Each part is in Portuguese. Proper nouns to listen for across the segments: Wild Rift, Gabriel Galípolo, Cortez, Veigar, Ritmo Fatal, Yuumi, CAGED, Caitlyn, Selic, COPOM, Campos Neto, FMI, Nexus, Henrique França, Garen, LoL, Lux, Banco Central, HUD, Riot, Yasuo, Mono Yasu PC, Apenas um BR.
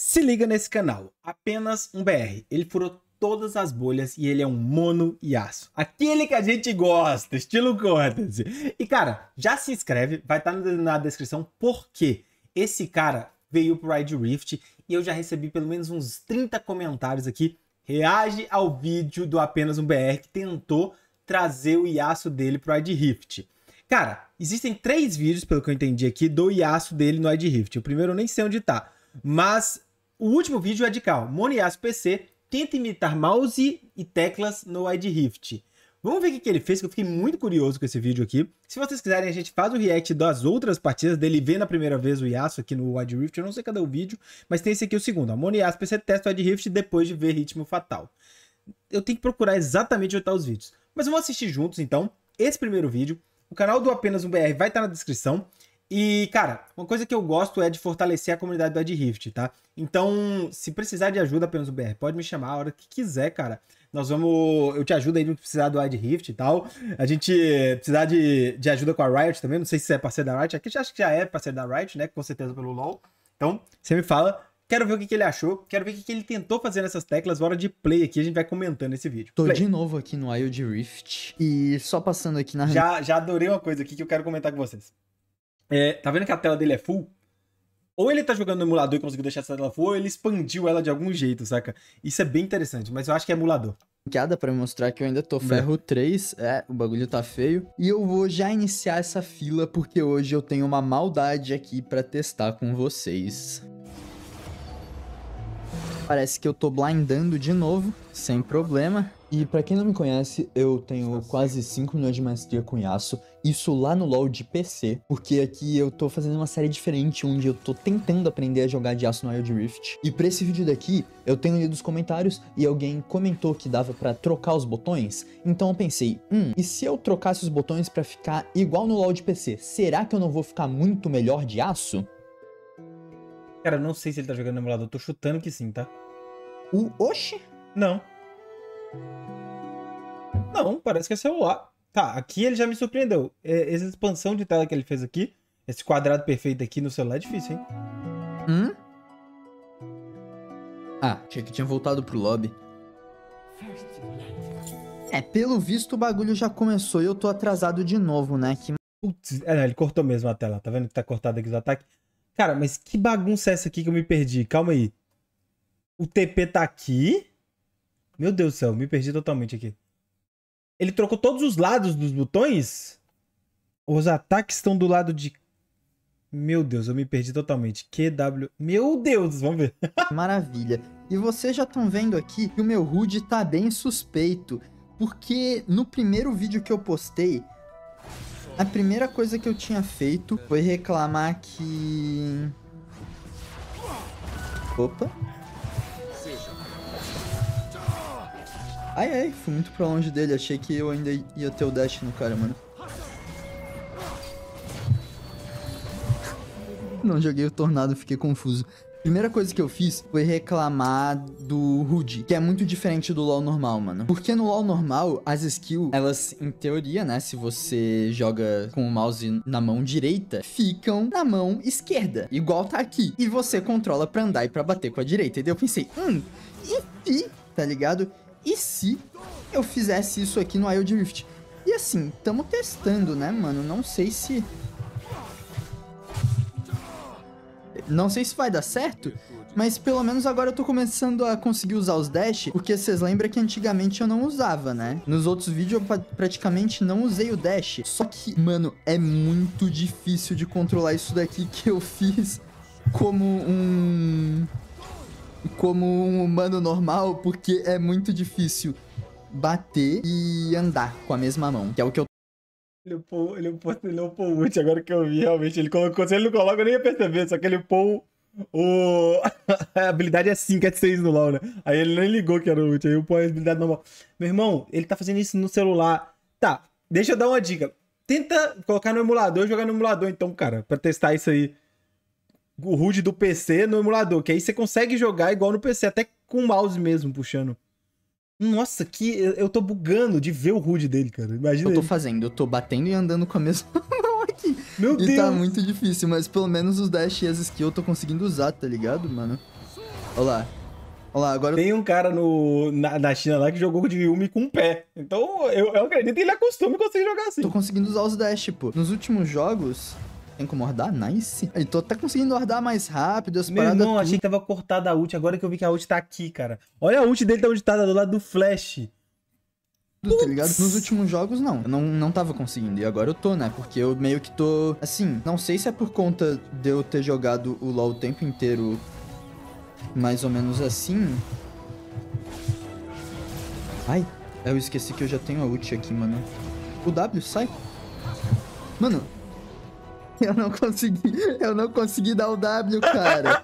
Se liga nesse canal, apenas um BR. Ele furou todas as bolhas e ele é um Mono Yasu. Aquele que a gente gosta, estilo Cortez. E cara, já se inscreve, vai estar na descrição, porque esse cara veio pro Wild Rift e eu já recebi pelo menos uns 30 comentários aqui. Reage ao vídeo do Apenas um BR que tentou trazer o Yasu dele pro Wild Rift. Cara, existem 3 vídeos, pelo que eu entendi aqui, do Yasu dele no Wild Rift. O primeiro eu nem sei onde tá, mas o último vídeo é de cá, Mono Yasu PC, tenta imitar mouse e teclas no Wild Rift. Vamos ver o que ele fez, que eu fiquei muito curioso com esse vídeo aqui. Se vocês quiserem, a gente faz o react das outras partidas dele vendo a primeira vez o Yasu aqui no Wild Rift. Eu não sei cadê o vídeo, mas tem esse aqui, o segundo. Mono Yasu PC testa o Wild Rift depois de ver Ritmo Fatal. Eu tenho que procurar exatamente onde tá os vídeos. Mas vamos assistir juntos, então, esse primeiro vídeo. O canal do Apenas um BR vai estar na descrição. E, cara, uma coisa que eu gosto é de fortalecer a comunidade do Wild Rift, tá? Então, se precisar de ajuda, Apenas um BR, pode me chamar a hora que quiser, cara. Nós vamos... Eu te ajudo aí, não precisar do Wild Rift e tal. A gente precisar de ajuda com a Riot também. Não sei se você é parceiro da Riot. Aqui acho que já é parceiro da Riot, né? Com certeza pelo LoL. Então, você me fala. Quero ver o que ele achou. Quero ver o que ele tentou fazer nessas teclas. Hora de play aqui. A gente vai comentando esse vídeo. Tô de novo aqui no Wild Rift. E só passando aqui na... Já adorei uma coisa aqui que eu quero comentar com vocês. É, tá vendo que a tela dele é full? Ou ele tá jogando no emulador e conseguiu deixar essa tela full, ou ele expandiu ela de algum jeito, saca? Isso é bem interessante, mas eu acho que é emulador. Pra mostrar que eu ainda tô ferro 3, o bagulho tá feio. E eu vou já iniciar essa fila, porque hoje eu tenho uma maldade aqui pra testar com vocês. Parece que eu tô blindando de novo, sem problema. E pra quem não me conhece, eu tenho quase 5 milhões de maestria com Yasu. Isso lá no LoL de PC, porque aqui eu tô fazendo uma série diferente, onde eu tô tentando aprender a jogar de Yasu no Wild Rift. E pra esse vídeo daqui, eu tenho lido os comentários e alguém comentou que dava pra trocar os botões. Então eu pensei, e se eu trocasse os botões pra ficar igual no LoL de PC, será que eu não vou ficar muito melhor de Yasu? Cara, eu não sei se ele tá jogando no emulador, eu tô chutando que sim, tá? Oxi? Não. Não, parece que é celular. Tá, aqui ele já me surpreendeu. Essa expansão de tela que ele fez aqui, esse quadrado perfeito aqui no celular é difícil, hein? Ah, achei que tinha voltado pro lobby. É, pelo visto o bagulho já começou e eu tô atrasado de novo, né? Putz, ele cortou mesmo a tela, tá vendo que tá cortado aqui os ataques? Cara, mas que bagunça é essa aqui que eu me perdi? Calma aí. O TP tá aqui? Meu Deus do céu, me perdi totalmente aqui. Ele trocou todos os lados dos botões? Os ataques estão do lado de... Meu Deus, eu me perdi totalmente. QW... Meu Deus, vamos ver. Maravilha. E vocês já estão vendo aqui que o meu HUD tá bem suspeito. Porque no primeiro vídeo que eu postei, a primeira coisa que eu tinha feito foi reclamar que... Opa. Ai, ai, fui muito pra longe dele. Achei que eu ainda ia ter o dash no cara, mano. Não joguei o tornado, fiquei confuso. Primeira coisa que eu fiz foi reclamar do HUD, que é muito diferente do LoL normal, mano. Porque no LoL normal, as skills, elas, em teoria, né, se você joga com o mouse na mão direita, ficam na mão esquerda, igual tá aqui. E você controla pra andar e pra bater com a direita. E daí eu pensei, e tá ligado? E se eu fizesse isso aqui no Wild Rift? E assim, tamo testando, né, mano? Não sei se vai dar certo, mas pelo menos agora eu tô começando a conseguir usar os dash, porque vocês lembram que antigamente eu não usava, né? Nos outros vídeos eu praticamente não usei o dash. Só que, mano, é muito difícil de controlar isso daqui que eu fiz como um humano normal, porque é muito difícil bater e andar com a mesma mão, que é o que eu... Ele upou o ult, agora que eu vi, realmente, ele colocou, se ele não coloca eu nem ia perceber, só que ele upou o... a habilidade é 5, é 6 no LoL, né? Aí ele nem ligou que era o ult, aí upou a habilidade normal. Meu irmão, ele tá fazendo isso no celular. Tá, deixa eu dar uma dica, tenta colocar no emulador e jogar no emulador então, cara, pra testar isso aí. O HUD do PC no emulador, que aí você consegue jogar igual no PC, até com o mouse mesmo, puxando. Nossa, que eu tô bugando de ver o HUD dele, cara. Imagina. Eu tô batendo e andando com a mesma mão aqui. Meu Deus! E tá muito difícil, mas pelo menos os dash e as skills eu tô conseguindo usar, tá ligado, mano? Olha lá. Olha lá, agora... Tem um cara na China lá que jogou de Yuumi com um pé. Então, eu acredito que ele acostuma e consegue jogar assim. Tô conseguindo usar os dash, pô. Nos últimos jogos... Tem como ordar? Nice. Aí, tô até conseguindo ordar mais rápido. Meu irmão, tudo. Achei que tava cortada a ult. Agora que eu vi que a ult tá aqui, cara. Olha a ult dele, tá ultada do lado do flash. Tá ligado? Nos últimos jogos, não. Eu não tava conseguindo. E agora eu tô, né? Porque eu meio que tô... Assim, não sei se é por conta de eu ter jogado o LoL o tempo inteiro mais ou menos assim. Ai, eu esqueci que eu já tenho a ult aqui, mano. O W, sai. Mano... Eu não consegui dar o W, cara.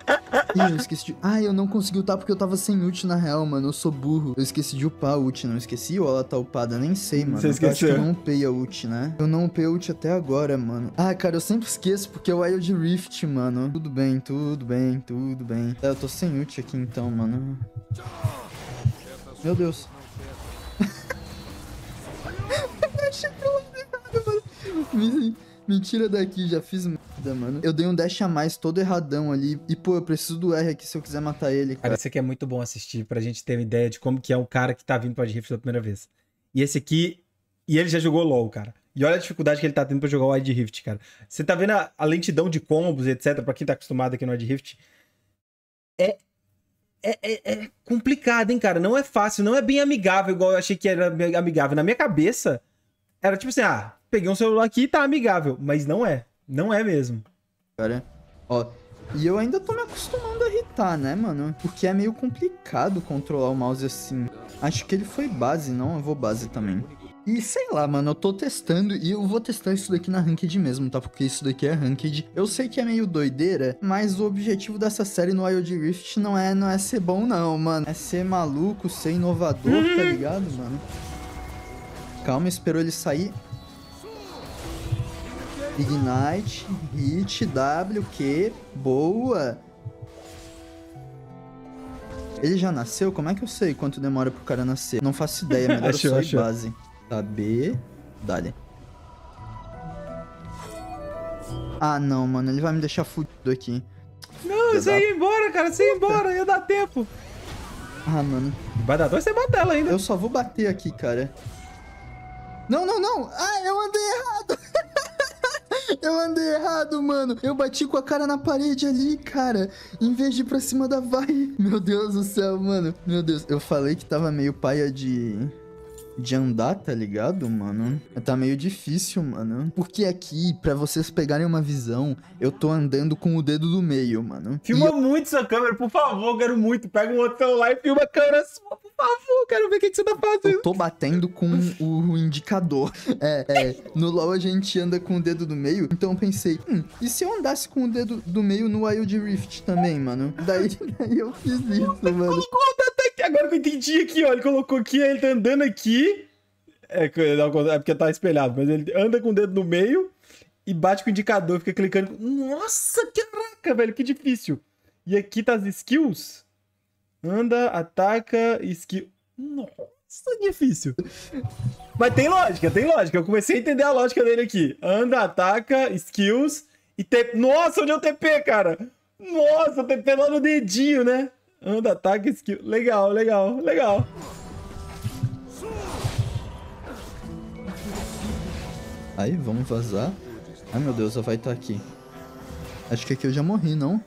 Ih, eu esqueci de... Ah, eu não consegui ultar porque eu tava sem ult na real, mano. Eu sou burro. Eu esqueci de upar a ult, não esqueci? Ou ela tá upada? Nem sei, mano. Você esqueceu? Eu acho que eu não upei a ult, né? Eu não upei a ult até agora, mano. Ah, cara, eu sempre esqueço porque é o Wild Rift, mano. Tudo bem, tudo bem, tudo bem. Eu tô sem ult aqui então, mano. Meu Deus. Eu achei que eu mano. Me tira daqui, já fiz merda, mano. Eu dei um dash a mais todo erradão ali. E, pô, eu preciso do R aqui se eu quiser matar ele, cara. Cara, esse aqui é muito bom assistir pra gente ter uma ideia de como que é um cara que tá vindo pra Rift pela primeira vez. E esse aqui... E ele já jogou LoL, cara. E olha a dificuldade que ele tá tendo pra jogar o Wild Rift, cara. Você tá vendo a lentidão de combos, etc. Pra quem tá acostumado aqui no Wild Rift. É complicado, hein, cara. Não é fácil, não é bem amigável igual eu achei que era amigável. Na minha cabeça, era tipo assim, ah... Peguei um celular aqui e tá amigável. Mas não é. Não é mesmo. Cara, ó. E eu ainda tô me acostumando a irritar, né, mano? Porque é meio complicado controlar o mouse assim. Acho que ele foi base, não? Eu vou base também. E sei lá, mano, eu tô testando e eu vou testar isso daqui na Ranked mesmo, tá? Porque isso daqui é Ranked. Eu sei que é meio doideira, mas o objetivo dessa série no Wild Rift não é ser bom, não, mano. É ser maluco, ser inovador, tá ligado, mano? Calma, esperou ele sair... Ignite, hit, WQ, boa. Ele já nasceu? Como é que eu sei quanto demora pro cara nascer? Não faço ideia, melhor achou, eu só ir base. Tá, B, dale. Ah, não, mano, ele vai me deixar fudido aqui. Não, você ia embora, cara, você ia embora, ia dar tempo. Ah, mano. Vai dar dois, você bate ela ainda. Eu só vou bater aqui, cara. Não, não, não. Ah, eu andei errado. Eu andei errado, mano. Eu bati com a cara na parede ali, cara. Em vez de ir pra cima da vai. Meu Deus do céu, mano. Meu Deus. Eu falei que tava meio paia de andar, tá ligado, mano? Tá meio difícil, mano. Porque aqui, pra vocês pegarem uma visão, eu tô andando com o dedo do meio, mano. Filma muito sua câmera, por favor, quero muito. Pega um outro lá e filma a câmera sua, por favor. Quero ver o que você tá fazendo. Eu tô batendo com o indicador. No LoL a gente anda com o dedo do meio, então eu pensei, e se eu andasse com o dedo do meio no Wild Rift também, mano? Daí eu fiz isso, mano. Agora que eu entendi aqui, ó, ele colocou aqui, ele tá andando aqui, é porque tá espelhado, mas ele anda com o dedo no meio e bate com o indicador, fica clicando, nossa, caraca, velho, que difícil. E aqui tá as skills, anda, ataca, skill, nossa, difícil. Mas tem lógica, eu comecei a entender a lógica dele aqui, anda, ataca, skills e TP, nossa, onde é o TP, cara? Nossa, o TP lá no dedinho, né? Anda, ataque, skill. Legal, legal, legal. Aí, vamos vazar. Ai, meu Deus, ela vai estar aqui. Acho que aqui eu já morri, não?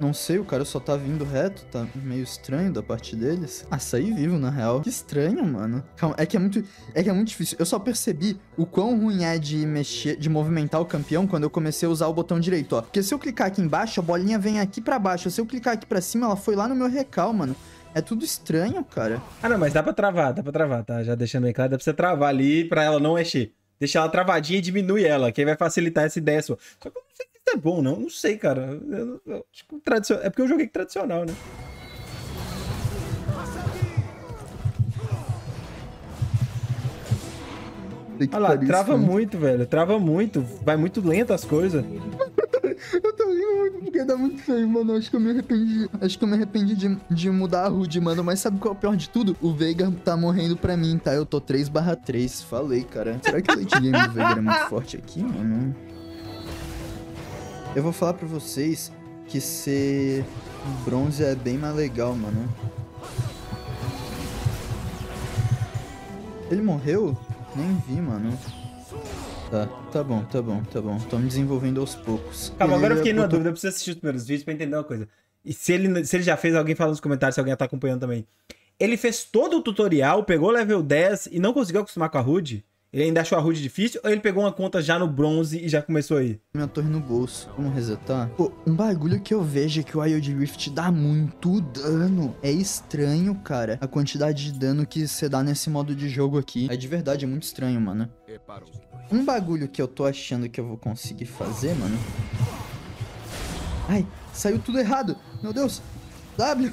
Não sei, o cara só tá vindo reto. Tá meio estranho da parte deles. Ah, saí vivo, na real. Que estranho, mano. Calma, é que é muito difícil. Eu só percebi o quão ruim é de mexer, de movimentar o campeão quando eu comecei a usar o botão direito, ó. Porque se eu clicar aqui embaixo, a bolinha vem aqui pra baixo. Se eu clicar aqui pra cima, ela foi lá no meu recal, mano. É tudo estranho, cara. Ah, não, mas dá pra travar, tá? Já deixando bem claro, dá pra você travar ali pra ela não mexer. Deixar ela travadinha e diminui ela, que aí vai facilitar essa ideia sua. Só que eu não sei se isso é bom, não. Não sei, cara. Eu acho que é porque eu joguei tradicional, né? Olha lá, trava muito, velho. Trava muito. Vai muito lento as coisas. Eu tô rindo muito porque dá muito feio, mano. Acho que eu me arrependi. Acho que eu me arrependi de mudar a HUD, mano. Mas sabe qual é o pior de tudo? O Veigar tá morrendo pra mim, tá? Eu tô 3/3. Falei, cara. Será que o late game do Veigar é muito forte aqui, mano? Eu vou falar pra vocês que ser bronze é bem mais legal, mano. Ele morreu? Nem vi, mano. Tá, tá bom. Tô me desenvolvendo aos poucos. Calma, agora eu fiquei numa dúvida. Eu preciso assistir os primeiros vídeos pra entender uma coisa. E se ele já fez, alguém fala nos comentários, se alguém tá acompanhando também. Ele fez todo o tutorial, pegou level 10 e não conseguiu acostumar com a HUD? Ele ainda achou a HUD difícil ou ele pegou uma conta já no bronze e já começou aí? Minha torre no bolso. Vamos resetar? Pô, um bagulho que eu vejo é que o Wild Rift dá muito dano. É estranho, cara, a quantidade de dano que você dá nesse modo de jogo aqui. É de verdade, é muito estranho, mano. Um bagulho que eu tô achando que eu vou conseguir fazer, mano... Ai, saiu tudo errado. Meu Deus. W.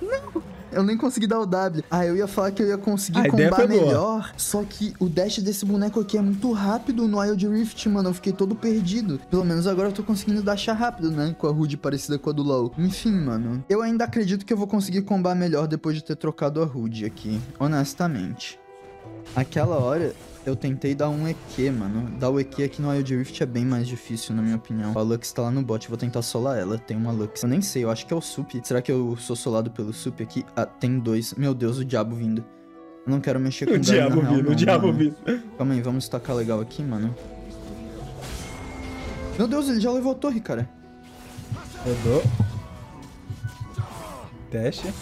Não. Eu nem consegui dar o W. Ah, eu ia falar que eu ia conseguir combar melhor. Boa. Só que o dash desse boneco aqui é muito rápido no Wild Rift, mano. Eu fiquei todo perdido. Pelo menos agora eu tô conseguindo dashar rápido, né? Com a HUD parecida com a do LoL. Enfim, mano. Eu ainda acredito que eu vou conseguir combar melhor depois de ter trocado a HUD aqui. Honestamente. Aquela hora... Eu tentei dar um EQ, mano. Dar o EQ aqui no Wild Rift é bem mais difícil, na minha opinião. A Lux tá lá no bot, vou tentar solar ela. Tem uma Lux. Eu nem sei, eu acho que é o Sup. Será que eu sou solado pelo Sup aqui? Ah, tem dois. Meu Deus, o diabo vindo. Eu não quero mexer com o diabo. O diabo vindo. Calma aí, vamos tacar legal aqui, mano. Meu Deus, ele já levou a torre, cara. Eu dou. Teste.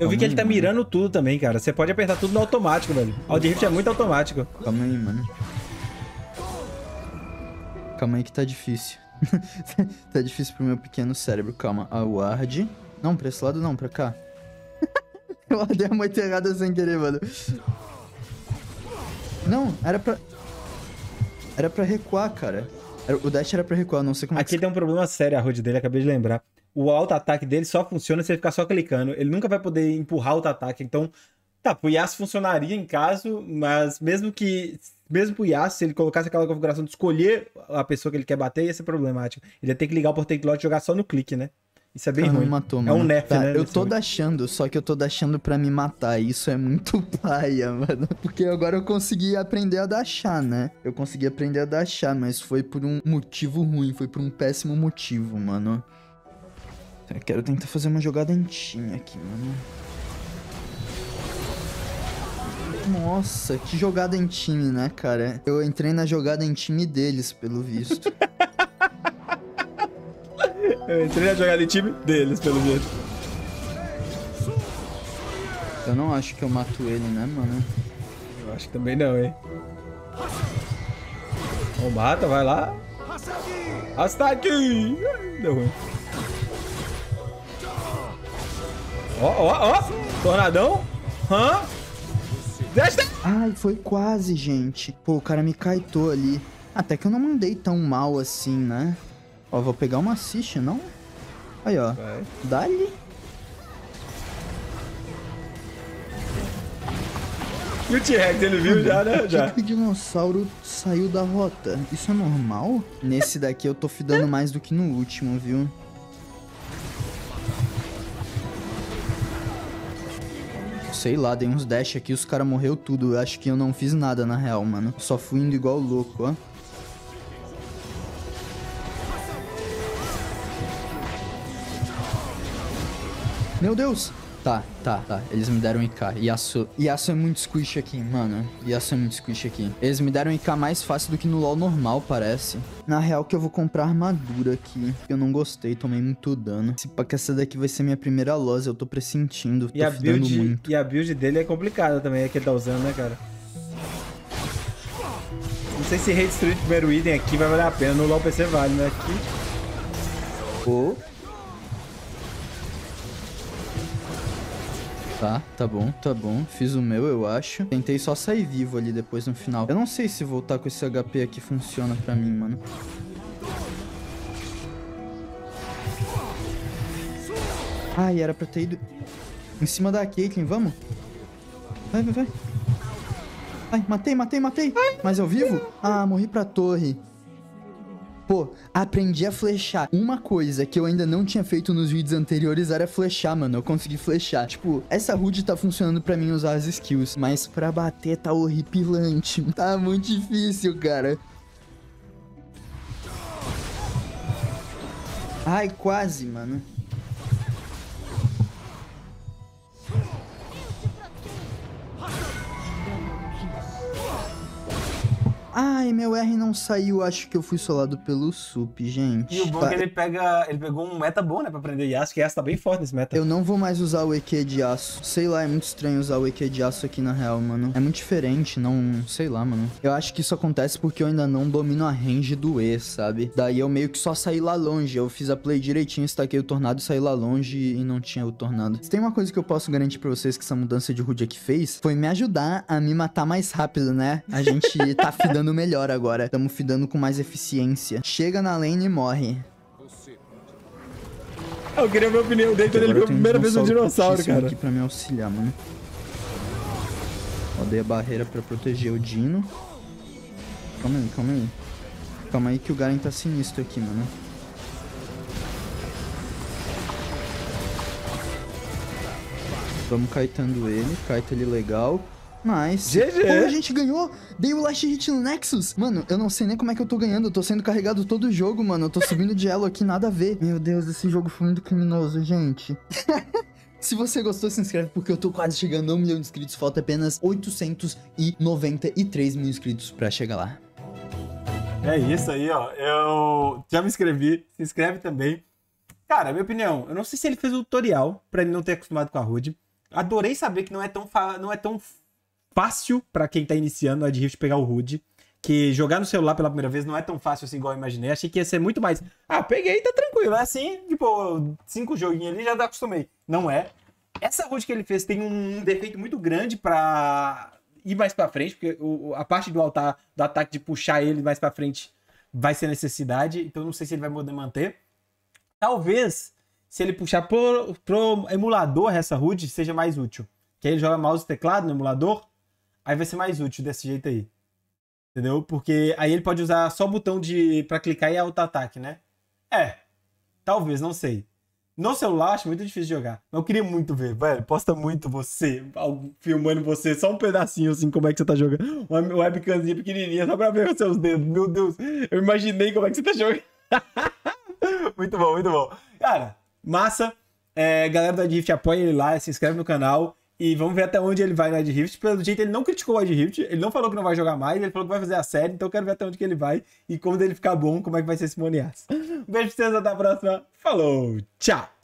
Eu vi que ele tá mirando tudo também, cara. Você pode apertar tudo no automático, velho. O Wild Rift é muito automático. Calma aí, mano. Calma aí que tá difícil. Tá difícil pro meu pequeno cérebro. Calma. A ward. Não, pra esse lado não, pra cá. Eu guardei a moita errada sem querer, mano. Não, era pra... Era pra recuar, cara. O dash era pra recuar, não sei como... Aqui tem um problema sério, a HUD dele, acabei de lembrar. O auto-ataque dele só funciona se ele ficar só clicando. Ele nunca vai poder empurrar o auto-ataque. Então, tá, pro Yasuo funcionaria em caso, mas mesmo pro Yasuo, se ele colocasse aquela configuração de escolher a pessoa que ele quer bater, ia ser problemático. Ele ia ter que ligar o porteclot e jogar só no clique, né? Isso é bem ruim. Matou, mano. É um nerf, tá, né? Eu tô dashando, só que eu tô dashando pra me matar. Isso é muito paia, mano. Porque agora eu consegui aprender a dashar, né? Eu consegui aprender a dashar, mas foi por um motivo ruim. Foi por um péssimo motivo, mano. Eu quero tentar fazer uma jogada em time aqui, mano. Nossa, que jogada em time, né, cara? Eu entrei na jogada em time deles, pelo visto. Eu entrei na jogada em time deles, pelo visto. Eu não acho que eu mato ele, né, mano? Eu acho que também não, hein? Não mata, vai lá. Ataque! Deu ruim. Ó, ó, ó! Tornadão! Hã? Ai, foi quase, gente. Pô, o cara me kaitou ali. Até que eu não mandei tão mal assim, né? Ó, vou pegar uma assist, não? Aí, ó. Dá-lhe. E o T-Rex, ele viu já, né? Já. O dinossauro saiu da rota. Isso é normal? Nesse daqui eu tô fidando mais do que no último, viu? Sei lá, dei uns dash aqui, os caras morreu tudo. Eu acho que eu não fiz nada, na real, mano. Só fui indo igual louco, ó. Meu Deus! Tá. Eles me deram IK. Yasuo é muito squish aqui, mano. Yasuo é muito squish aqui. Eles me deram IK mais fácil do que no LoL normal, parece. Na real que eu vou comprar armadura aqui. Eu não gostei, tomei muito dano. Se pá que essa daqui vai ser minha primeira loss, eu tô pressentindo. Tô fidando muito. E a build dele é complicada também, é que ele tá usando, né, cara? Não sei se redestruir o primeiro item aqui vai valer a pena. No LoL PC vale, né? Aqui. Pô... Oh. Tá bom. Fiz o meu, eu acho. Tentei só sair vivo ali depois no final. Eu não sei se voltar com esse HP aqui funciona pra mim, mano. Ai, era pra ter ido... Em cima da Caitlyn, vamos? Vai. Ai, matei. Mas eu vivo? Ah, morri pra torre. Pô, aprendi a flechar. Uma coisa que eu ainda não tinha feito nos vídeos anteriores era flechar, mano. Eu consegui flechar. Tipo, essa HUD tá funcionando pra mim usar as skills, mas pra bater tá horripilante. Tá muito difícil, cara. Ai, quase, mano. Ai, meu R não saiu, acho que eu fui solado pelo sup, gente. E o bom é que ele pegou um meta bom, né, pra aprender Yasuo, que Yasuo tá bem forte nesse meta. Eu não vou mais usar o EQ de Yasuo. Sei lá, é muito estranho usar o EQ de Yasuo aqui na real, mano. É muito diferente, não... Sei lá, mano. Eu acho que isso acontece porque eu ainda não domino a range do E, sabe? Daí eu meio que só saí lá longe. Eu fiz a play direitinho, estaquei o tornado, saí lá longe e não tinha o tornado. Se tem uma coisa que eu posso garantir pra vocês que essa mudança de Rude aqui fez, foi me ajudar a me matar mais rápido, né? A gente tá fidando melhor agora. Estamos fidando com mais eficiência. Chega na lane e morre. Eu queria a minha opinião dele quando ele viu a primeira vez um dinossauro, cara. Aqui pra me auxiliar, mano. Ó, dei a barreira pra proteger o Dino. Calma aí, calma aí. Calma aí que o Garen tá sinistro aqui, mano. Vamos kaitando ele. Kaita ele legal. Mas... GG! Pô, a gente ganhou! Dei o last hit no Nexus! Mano, eu não sei nem como é que eu tô ganhando. Eu tô sendo carregado todo o jogo, mano. Eu tô subindo de elo aqui, nada a ver. Meu Deus, esse jogo foi muito criminoso, gente. Se você gostou, se inscreve, porque eu tô quase chegando a 1 milhão de inscritos. Falta apenas 893 mil inscritos pra chegar lá. É isso aí, ó. Eu já me inscrevi. Se inscreve também. Cara, minha opinião, eu não sei se ele fez o tutorial pra ele não ter acostumado com a Rude. Adorei saber que não é tão fácil pra quem tá iniciando a Wild Rift pegar o Rude, que jogar no celular pela primeira vez não é tão fácil assim igual eu imaginei. Achei que ia ser muito mais, ah, peguei, tá tranquilo, é assim, tipo, 5 joguinhos ali, já acostumei. Não é. Essa Rude que ele fez tem um defeito muito grande pra ir mais pra frente, porque a parte do altar, do ataque de puxar ele mais pra frente vai ser necessidade, então não sei se ele vai poder manter. Talvez, se ele puxar pro emulador essa Rude, seja mais útil. Que aí ele joga mouse e teclado no emulador, aí vai ser mais útil desse jeito aí. Entendeu? Porque aí ele pode usar só o botão pra clicar e auto-ataque, né? É. Talvez, não sei. No celular, acho muito difícil de jogar. Mas eu queria muito ver, velho. Posta muito você, filmando você, só um pedacinho, assim, como é que você tá jogando. Uma webcamzinha pequenininha, só pra ver os seus dedos. Meu Deus, eu imaginei como é que você tá jogando. Muito bom, muito bom. Cara, massa. É, galera da Wild Rift, apoia ele lá, se inscreve no canal. E vamos ver até onde ele vai no Wild Rift. Pelo jeito, ele não criticou o Wild Rift. Ele não falou que não vai jogar mais. Ele falou que vai fazer a série. Então, eu quero ver até onde que ele vai. E quando ele ficar bom, como é que vai ser esse Monias. Um beijo pra vocês. Até a próxima. Falou. Tchau.